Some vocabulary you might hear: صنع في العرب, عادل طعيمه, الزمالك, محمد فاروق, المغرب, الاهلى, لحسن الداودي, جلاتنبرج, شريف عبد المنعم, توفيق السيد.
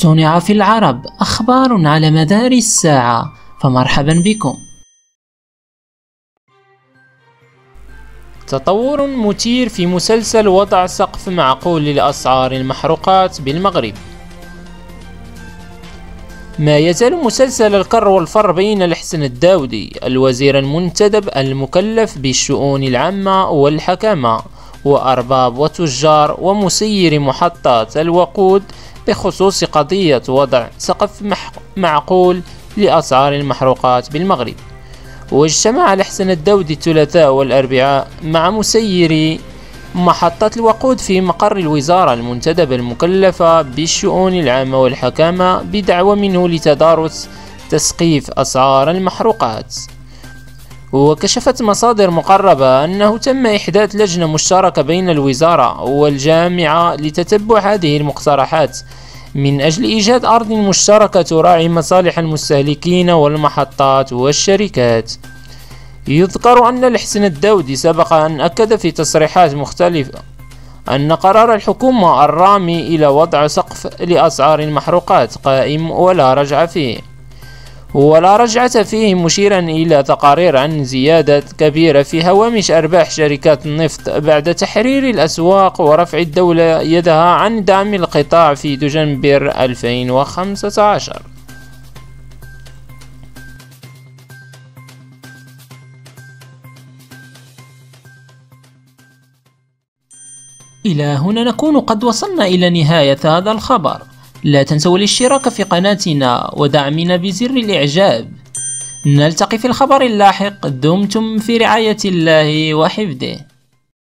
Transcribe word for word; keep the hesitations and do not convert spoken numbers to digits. صنع في العرب، أخبار على مدار الساعة، فمرحبا بكم. تطور مثير في مسلسل وضع سقف معقول للأسعار المحروقات بالمغرب. ما يزال مسلسل الكر والفر بين لحسن الداودي الوزير المنتدب المكلف بالشؤون العامة والحكامة وأرباب وتجار ومسير محطات الوقود بخصوص قضية وضع سقف معقول لأسعار المحروقات بالمغرب. واجتمع لحسن الداودي الثلاثاء والأربعاء مع مسيري محطة الوقود في مقر الوزارة المنتدبة المكلفة بالشؤون العامة والحكامة بدعوى منه لتدارس تسقيف أسعار المحروقات. وكشفت مصادر مقربة أنه تم إحداث لجنة مشتركة بين الوزارة والجامعة لتتبع هذه المقترحات من أجل إيجاد أرض مشتركة تراعي مصالح المستهلكين والمحطات والشركات. يذكر أن لحسن الداودي سبق أن أكد في تصريحات مختلفة أن قرار الحكومة الرامي إلى وضع سقف لأسعار المحروقات قائم ولا رجعة فيه ولا رجعة فيه، مشيرا إلى تقارير عن زيادة كبيرة في هوامش أرباح شركات النفط بعد تحرير الأسواق ورفع الدولة يدها عن دعم القطاع في دجنبر ألفين وخمسة عشر. إلى هنا نكون قد وصلنا إلى نهاية هذا الخبر. لا تنسوا الاشتراك في قناتنا ودعمنا بزر الإعجاب. نلتقي في الخبر اللاحق. دمتم في رعاية الله وحفظه.